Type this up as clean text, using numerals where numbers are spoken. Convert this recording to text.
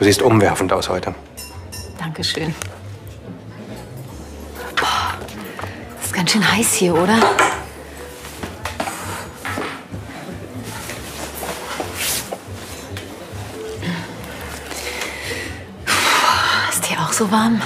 Du siehst umwerfend aus heute. Dankeschön. Boah, ist ganz schön heiß hier, oder? Ist hier auch so warm?